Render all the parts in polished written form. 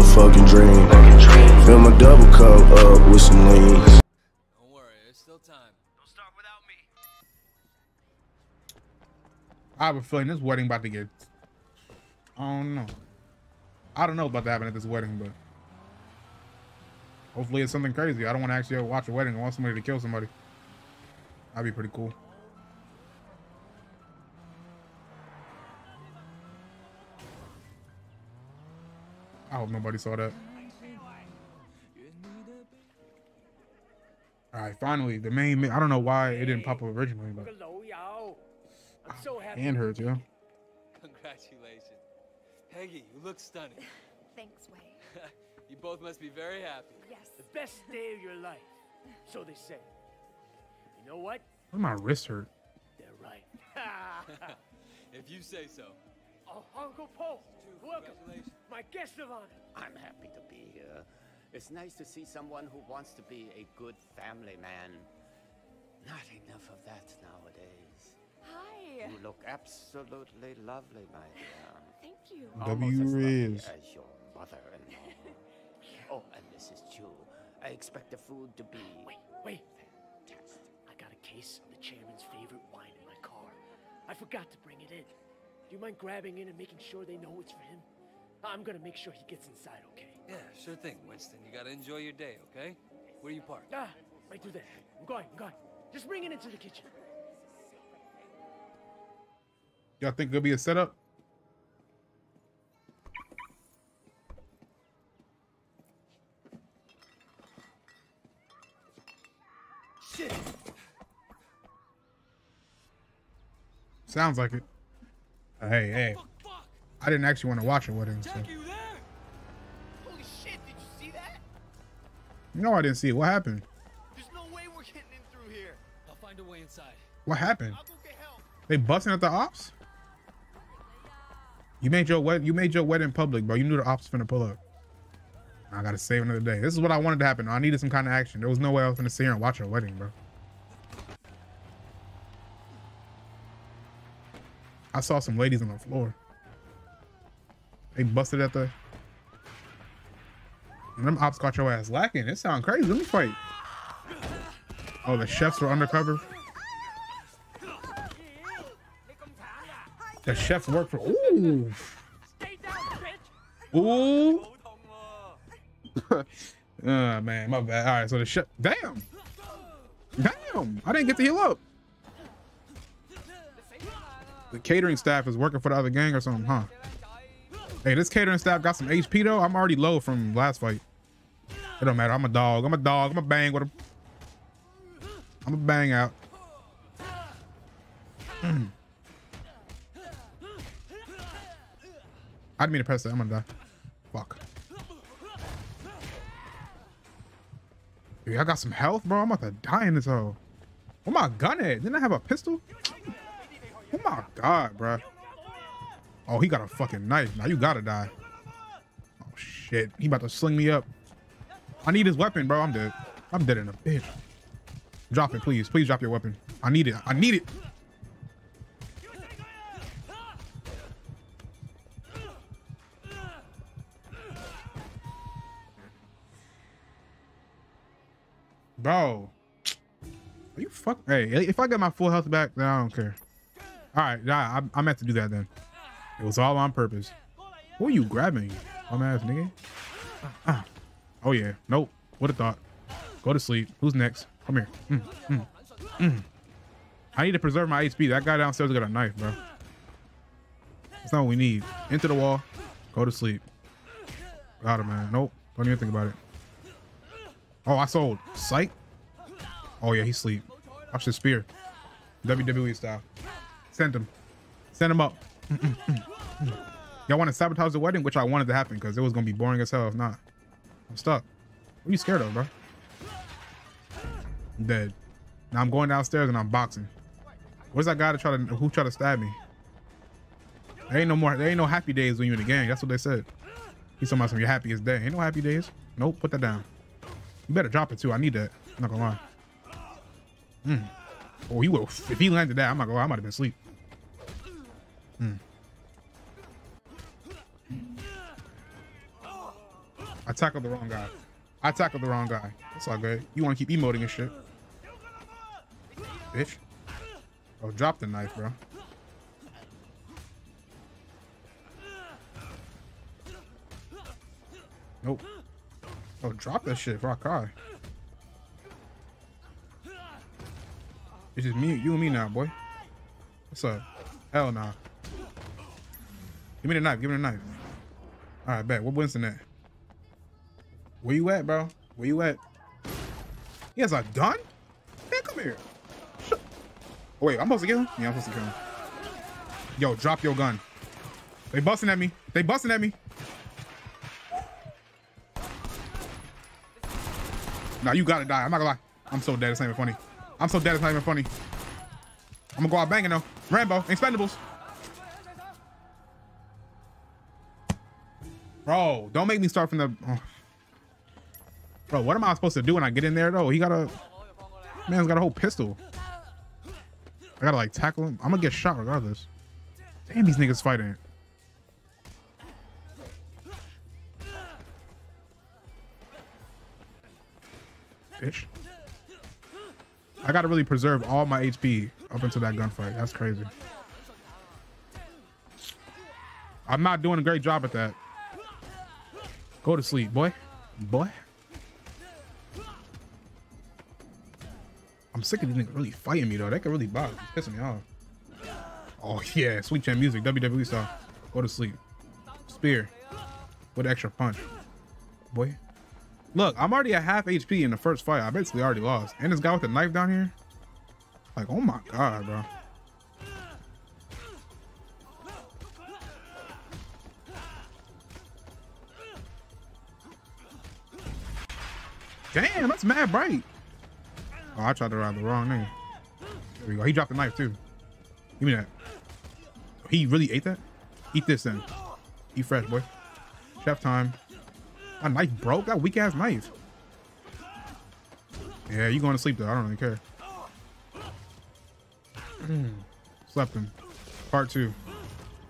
motherfucking dream. Fill my double cup up with some lean. Don't worry, there's still time. Don't start without me. I have a feeling this wedding about to get... I don't know what's about to happen at this wedding, but... Hopefully it's something crazy. I don't want to actually watch a wedding. I want somebody to kill somebody. That'd be pretty cool. I hope nobody saw that. All right, finally, the main... I don't know why it didn't pop up originally, but... I'm so happy. And her, too. Congratulations. Peggy, you look stunning. Thanks, Wayne. You both must be very happy. Yes. The best day of your life, so they say. You know what? My wrist hurt. They're right. If you say so. Oh, Uncle Paul, welcome. My guest of honor. I'm happy to be here. It's nice to see someone who wants to be a good family man. Not enough of that nowadays. Hi. You look absolutely lovely, my dear. Thank you. Almost as lovely as your mother-in-law. Oh, and this is Chu. I expect the food to be... Wait. Fantastic. I got a case of the chairman's favorite wine in my car. I forgot to bring it in. Do you mind grabbing in and making sure they know it's for him? I'm gonna make sure he gets inside, okay? Yeah, sure thing, Winston. You gotta enjoy your day, okay? Where do you park? Ah, right through there. I'm going. Just bring it into the kitchen. Y'all think there'll be a setup? Shit. Sounds like it. Hey. I didn't actually want to watch a wedding. So. Holy shit, did you see that? No, I didn't see it. What happened? There's no way we're getting in through here. I'll find a way inside. What happened? I'll go get help. They busting at the ops? You made your wedding public, bro. You knew the ops finna pull up. I gotta save another day. This is what I wanted to happen. I needed some kind of action. There was no way I was finna sit here and watch a wedding, bro. I saw some ladies on the floor. They busted at the... And them ops caught your ass lacking. It sound crazy. Let me fight. Oh, the chefs were undercover. The chefs worked for... Ooh. Ooh. Oh, man. My bad. All right, so the chef... Damn. Damn. I didn't get to heal up. The catering staff is working for the other gang or something, huh? Hey, this catering staff got some HP though. I'm already low from last fight. It don't matter. I'm a dog. I'ma bang with him. I'ma bang out. I didn't mean to press that. I'm gonna die. Fuck. Dude, I got some health, bro. I'm about to die in this hole. Where my gun at? Didn't I have a pistol? Oh my God, bro. Oh, he got a fucking knife. Now you gotta die. Oh shit. He about to sling me up. I need his weapon, bro. I'm dead. I'm dead in a bitch. Drop it, please. Please drop your weapon. I need it. I need it. Bro. Are you fucking... Hey, if I get my full health back, then I don't care. All right, yeah, I meant to do that then. It was all on purpose. Who are you grabbing, dumbass nigga? Oh yeah, nope. What a thought. Go to sleep. Who's next? Come here. I need to preserve my HP. That guy downstairs got a knife, bro. That's not what we need. Into the wall. Go to sleep. Got him, man. Nope. Don't even think about it. Oh, I sold. Psych. Oh yeah, he's asleep. Watch the spear. WWE style. Send him up. Y'all want to sabotage the wedding, which I wanted to happen because it was gonna be boring as hell if not. I'm stuck. What are you scared of, bro? I'm dead. Now I'm going downstairs and I'm boxing. Where's that guy who tried to stab me? There ain't no happy days when you're in the gang. That's what they said. He's talking about some of your happiest day. Ain't no happy days. Nope. Put that down. You better drop it too. I need that. I'm not gonna lie. Oh, he will. If he landed that, I'm not gonna lie. I might have been asleep. I tackled the wrong guy. I tackled the wrong guy. That's all good. You want to keep emoting and shit. Bitch. Oh, drop the knife, bro. Nope. Oh, drop that shit, bro. Kai. It's just me, you and me now, boy. What's up? Hell nah. Give me the knife. Give me the knife. All right, bet. What Winston at? Where you at, bro? Where you at? He has a gun? Man, come here. Shut oh, wait, I'm supposed to get him? Yeah, I'm supposed to get him. Yo, drop your gun. They busting at me. They busting at me. Nah, you gotta die. I'm not gonna lie. I'm so dead. It's not even funny. I'm so dead. It's not even funny. I'm gonna go out banging though. Rambo, Expendables. Bro, don't make me start from the... Oh. Bro, what am I supposed to do when I get in there, though? He got a... Man's got a whole pistol. I gotta, like, tackle him. I'm gonna get shot regardless. Damn, these niggas fighting. Bitch. I gotta really preserve all my HP up until that gunfight. That's crazy. I'm not doing a great job at that. Go to sleep, boy. Boy. I'm sick of these niggas really fighting me, though. They can really bother. It's pissing me off. Oh, yeah. Sweet Chin music. WWE style. Go to sleep. Spear. With extra punch. Boy. Look, I'm already at half HP in the first fight. I basically already lost. And this guy with the knife down here. Like, oh, my God, bro. Damn, that's mad bright. Oh, I tried to ride the wrong nigga. There we go. He dropped the knife, too. Give me that. He really ate that? Eat this, then. Eat fresh, boy. Chef time. My knife broke? That weak-ass knife. Yeah, you going to sleep, though. I don't really care. Slept him. Part 2.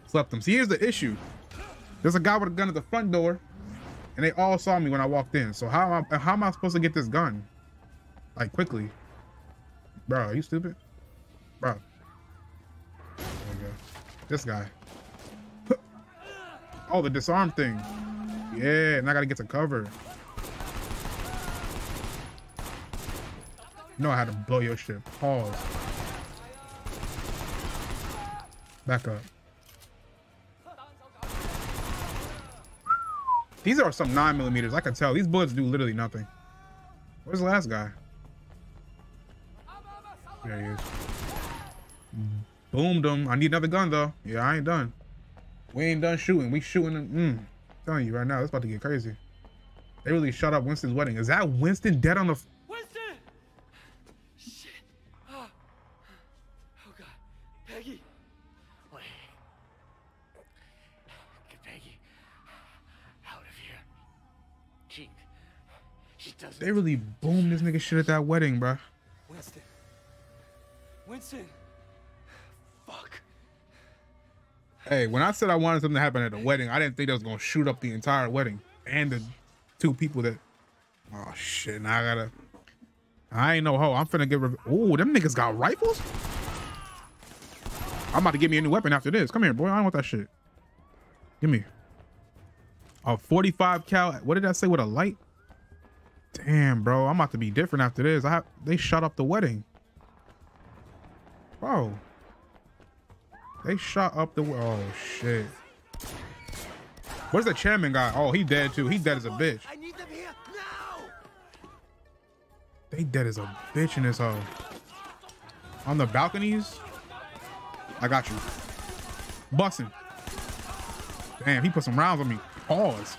Slept him. See, here's the issue. There's a guy with a gun at the front door. And they all saw me when I walked in. So how am I supposed to get this gun? Like, quickly. Bro, are you stupid? Bro. There we go. This guy. Oh, the disarm thing. Yeah, and I gotta get to cover. You know I had to blow your shit. Pause. Back up. These are some 9mm. I can tell. These bullets do literally nothing. Where's the last guy? There he is. Boomed him. I need another gun, though. Yeah, I ain't done. We ain't done shooting. We shooting him. I'm telling you right now, it's about to get crazy. They really shot up Winston's wedding. Is that Winston dead on the... Winston! Shit. Oh, God. Peggy. Wait. Get Peggy. She doesn't. They really boomed this nigga shit at that wedding, bruh. Winston. Winston. Fuck. Hey, when I said I wanted something to happen at the wedding, I didn't think they was gonna shoot up the entire wedding and the two people that... Oh, shit. Now I gotta... I ain't no hoe. I'm finna get... Ooh, them niggas got rifles? I'm about to get me a new weapon after this. Come here, boy. I don't want that shit. Give me. A 45 cal... What did I say with a light? Damn, bro, I'm about to be different after this. They shot up the wedding. Bro. They shot up the... Oh, shit. Where's the chairman guy? Oh, he dead, too. He dead as a bitch. I need them here now. They dead as a bitch in this hole. On the balconies? I got you. Bussin'. Damn, he put some rounds on me. Pause.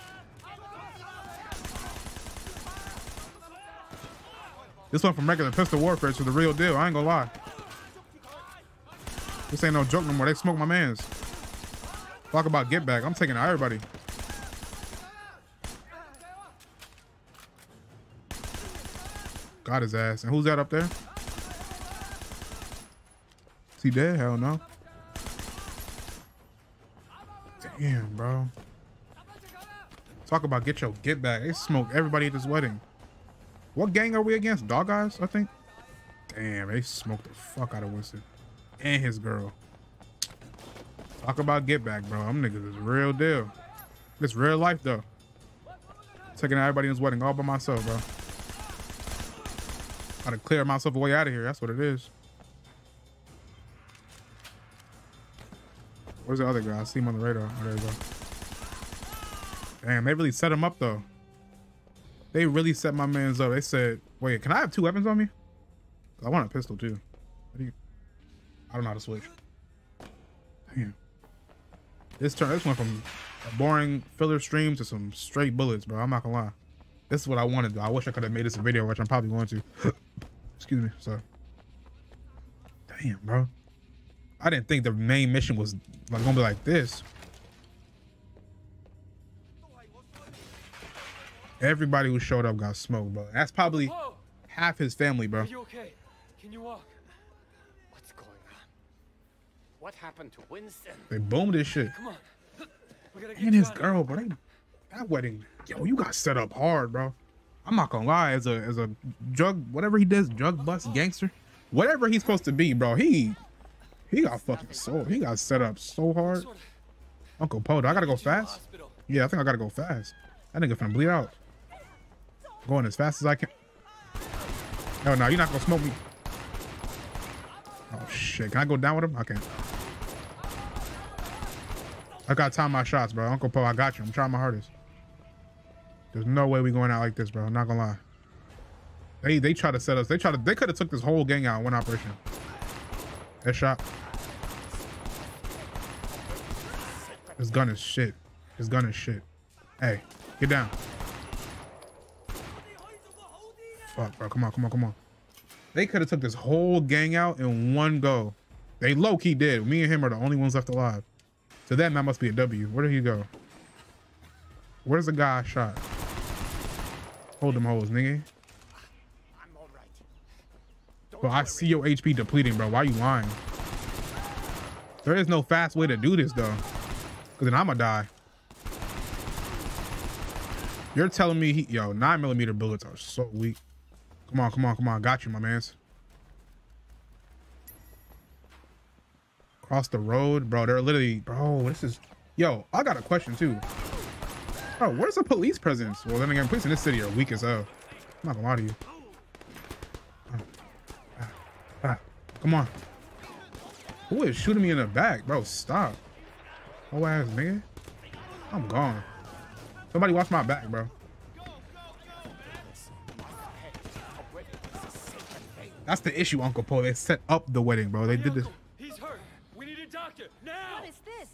This went from regular pistol warfare to the real deal. I ain't gonna lie. This ain't no joke no more. They smoked my mans. Talk about get back. I'm taking out everybody. Got his ass. And who's that up there? Is he dead? Hell no. Damn, bro. Talk about get your get back. They smoked everybody at this wedding. What gang are we against? Dog Eyes, I think. Damn, they smoked the fuck out of Winston and his girl. Talk about get back, bro. Them niggas is real deal. It's real life, though. Taking everybody in his wedding all by myself, bro. Gotta clear myself a way out of here. That's what it is. Where's the other guy? I see him on the radar. Oh, there we go. Damn, they really set him up, though. They really set my man's up. They said, wait, can I have two weapons on me? I want a pistol, too. I don't know how to switch. Damn. This went from a boring filler stream to some straight bullets, bro. I'm not gonna lie. This is what I wanted, though. I wish I could have made this a video, which I'm probably going to. Excuse me, sorry. Damn, bro. I didn't think the main mission was like gonna be like this. Everybody who showed up got smoked, bro. That's probably half his family, bro. Are you okay? Can you walk? What's going on? What happened to Winston? They boomed this shit. Come on. And his girl, bro. That wedding, yo, you got set up hard, bro. I'm not gonna lie, as a drug, whatever he does, drug bust, gangster, whatever he's supposed to be, bro. He got fucking sold. He got set up so hard. Uncle Paul, do I gotta go fast? Yeah, I think I gotta go fast. That nigga finna bleed out. Going as fast as I can. Oh, no, you're not gonna smoke me. Oh, shit. Can I go down with him? I can't. I gotta time my shots, bro. Uncle Paul, I got you. I'm trying my hardest. There's no way we going out like this, bro. I'm not gonna lie. They try to set us. They could have took this whole gang out in one operation. Headshot. His gun is shit. His gun is shit. Hey, get down. Fuck, bro. Come on, come on, come on. They could have took this whole gang out in one go. They low-key did. Me and him are the only ones left alive. So that must be a W. Where did he go? Where's the guy I shot? Hold them hoes, nigga. Bro, I see your HP depleting, bro. Why are you lying? There is no fast way to do this, though. Because then I'm going to die. You're telling me, yo, 9mm bullets are so weak. Come on, come on, come on. Got you, my mans. Cross the road. Bro, they're literally... Bro, this is... Yo, I got a question, too. Bro, where's the police presence? Well, then again, police in this city are weak as hell. I'm not going to lie to you. Come on. Who is shooting me in the back? Bro, stop. Oh, ass nigga. I'm gone. Somebody watch my back, bro. That's the issue, Uncle Paul. They set up the wedding, bro. They did this. He's hurt. We need a doctor now. What is this?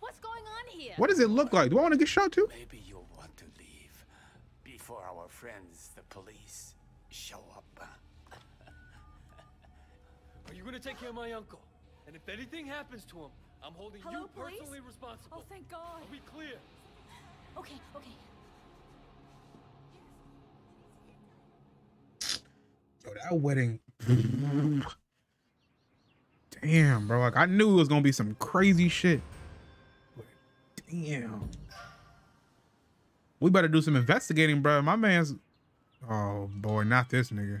What's going on here? What does it look like? Do I want to get shot too? Maybe you'll want to leave before our friends, the police, show up. You're gonna take care of my uncle, and if anything happens to him, I'm holding you personally responsible. Oh, thank God! I'll be clear. Okay, okay. Yo, that wedding. Damn, bro. Like I knew it was gonna be some crazy shit. Damn. We better do some investigating, bro. My man's. Oh boy, not this nigga.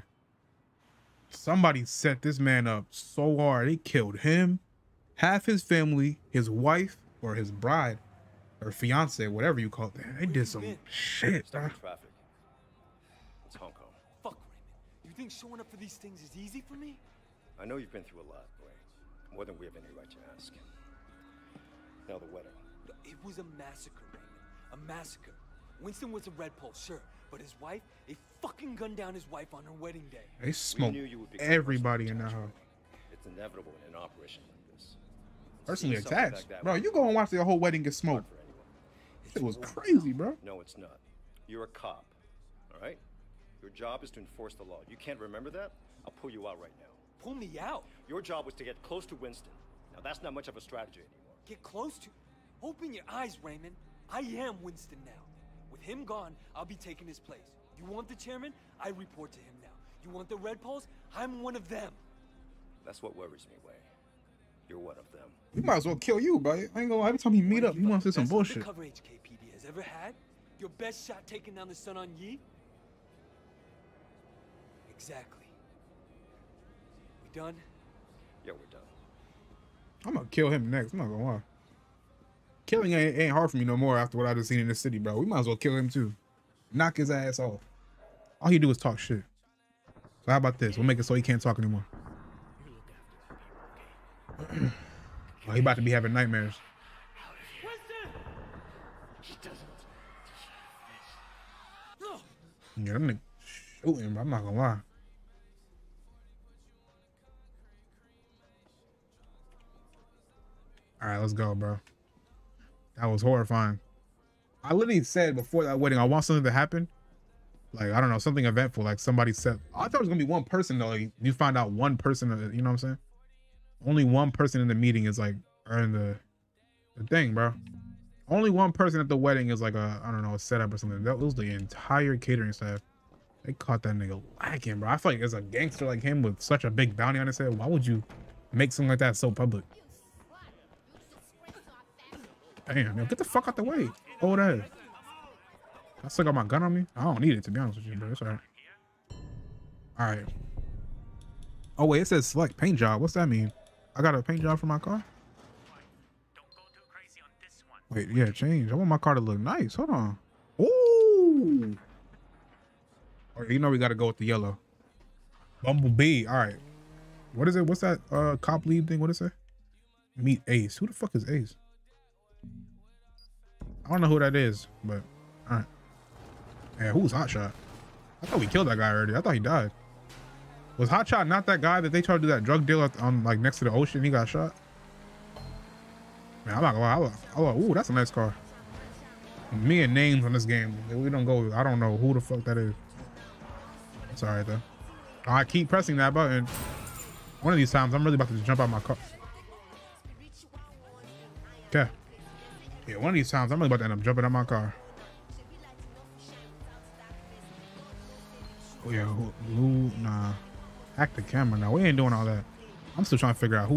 Somebody set this man up so hard. They killed him, half his family, his wife or his bride or fiance, whatever you call it. Man, they did some shit. Traffic. It's Hong Kong. Fuck, Raymond. You think showing up for these things is easy for me? I know you've been through a lot, Wayne. More than we have any right to ask. Now the wedding. It was a massacre, Raymond. A massacre. Winston was a Red Pole, sure. But his wife, they fucking gunned down his wife on her wedding day. They smoked everybody in that house. It's inevitable in an operation like this. Personally attached. Bro, you go and watch the whole wedding get smoked. It was crazy, bro. No, it's not. You're a cop, all right? Your job is to enforce the law. You can't remember that? I'll pull you out right now. Pull me out? Your job was to get close to Winston. Now, that's not much of a strategy anymore. Get close to? Open your eyes, Raymond. I am Winston now. With him gone, I'll be taking his place. You want the chairman? I report to him now. You want the Red Poles? I'm one of them. That's what worries me, Wei. You're one of them. We might as well kill you, bro. I ain't gonna lie. Every time you meet up, you want to say some bullshit. The cover HKPB has ever had, Your best shot taking down the Sun On Yi? Exactly. We done? Yeah, we're done. I'm gonna kill him next. I'm not gonna lie. Killing ain't hard for me no more after what I just seen in this city, bro. We might as well kill him too. Knock his ass off. All he do is talk shit. So how about this? We'll make it so he can't talk anymore. Oh, he about to be having nightmares. Yeah, I'm gonna shoot him, but I'm not gonna lie. All right, let's go, bro. That was horrifying. I literally said before that wedding, I want something to happen. Like, I don't know, something eventful. Like somebody said, I thought it was gonna be one person though. Like, you find out one person, you know what I'm saying? Only one person in the meeting is like, or in the thing, bro. Only one person at the wedding is like a, I don't know, a setup or something. That was the entire catering staff. They caught that nigga lacking, bro. I feel like as a gangster like him with such a big bounty on his head, why would you make something like that so public? Damn, yo, get the fuck out the way. Oh, that. I still got my gun on me. I don't need it, to be honest with you, bro. It's all right. All right. Oh, wait, it says select paint job. What's that mean? I got a paint job for my car? Wait, yeah, change. I want my car to look nice. Hold on. Ooh. All right, you know we got to go with the yellow. Bumblebee. All right. What is it? What's that cop lead thing? What is it? Meet Ace. Who the fuck is Ace? I don't know who that is, but all right. Yeah, who's Hot Shot? I thought we killed that guy already. I thought he died. Was Hot Shot not that guy that they tried to do that drug deal on, like, next to the ocean? He got shot. Man, I'm not gonna lie. Ooh, that's a nice car. Me and names on this game. We don't go. I don't know who the fuck that is. It's all right though. I keep pressing that button. One of these times, I'm really about to jump out my car. Okay. Yeah, one of these times, I'm about to end up jumping out my car. Oh, yeah. Who, nah. Hack the camera now. We ain't doing all that. I'm still trying to figure out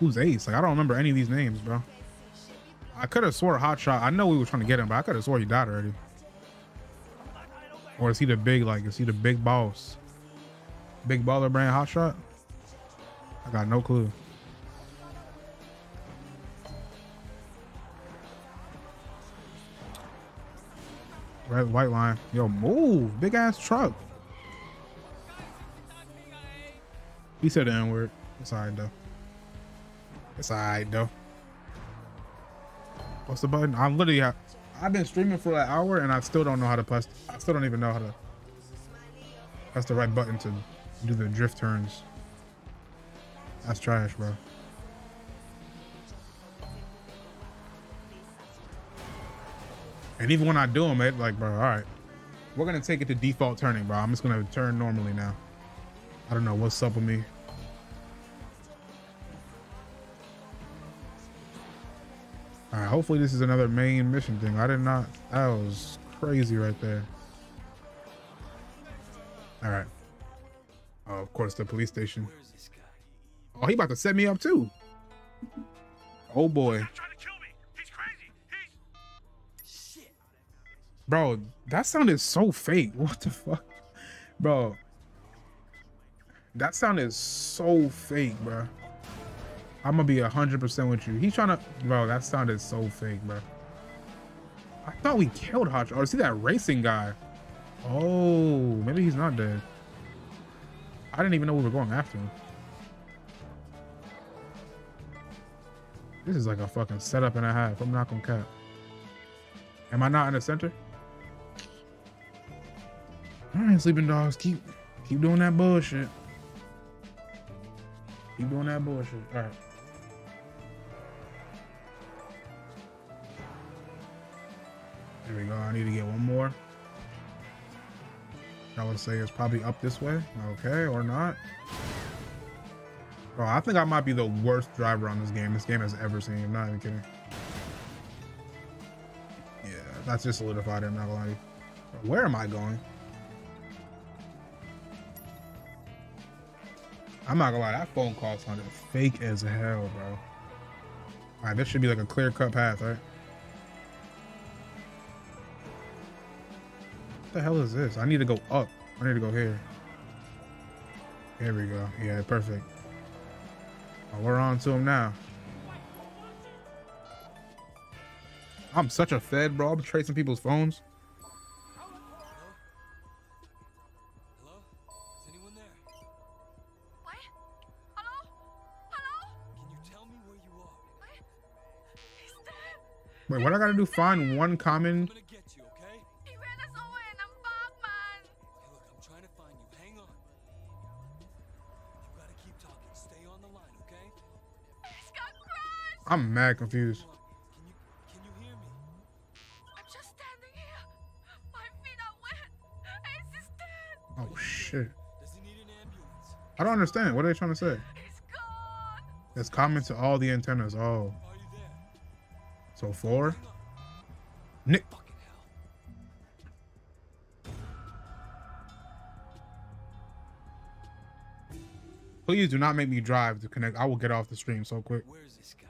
who's Ace. Like, I don't remember any of these names, bro. I could have swore Hot Shot. I know we were trying to get him, but I could have swore he died already. Or is he the big, like, is he the big boss? Big baller brand Hot Shot? I got no clue. Red white line. Yo, move. Big ass truck. He said the N-word. It's all right, though. It's all right, though. What's the button? I'm literally, I've been streaming for an hour and I still don't know how to press. I still don't even know how to press the right button to do the drift turns. That's trash, bro. And even when I do them, it like, bro, all right. We're going to take it to default turning, bro. I'm just going to turn normally now. I don't know what's up with me. All right, hopefully this is another main mission thing. I did not, that was crazy right there. All right. Oh, of course, the police station. Oh, he about to set me up too. Oh boy. Bro, that sounded so fake. What the fuck? Bro. That sounded so fake, bro. I'm gonna be 100% with you. He's trying to... Bro, that sounded so fake, bro. I thought we killed Hot Shot. Oh, see that racing guy. Oh, maybe he's not dead. I didn't even know we were going after him. This is like a fucking setup and a half. I'm not gonna cap. Am I not in the center? All right, sleeping dogs, keep doing that bullshit. Keep doing that bullshit. All right. There we go. I need to get one more. I would say it's probably up this way. Okay, or not. Bro, I think I might be the worst driver on this game. This game has ever seen. I'm not even kidding. Yeah, that's just solidified. I'm not gonna lie. Where am I going? I'm not gonna lie, that phone call sounded fake as hell, bro. All right, this should be like a clear cut path, right? the hell is this? I need to go up. I need to go here. There we go. Yeah, perfect. Oh, we're on to him now. I'm such a fed, bro. I'm tracing people's phones. Hello? Is anyone there? What? Hello? Hello? Can you tell me where you are? He's dead. Wait, what I gotta do? Find one common. I'm mad confused. Can you hear me? I'm just standing here. My feet are wet. Ace is dead. Oh shit. Does he need an ambulance? I don't understand. What are they trying to say? He's gone. It's common to all the antennas. Oh. Are you there? So 4. Nick. Fucking hell. Please do not make me drive to connect. I will get off the stream so quick. Where's this guy?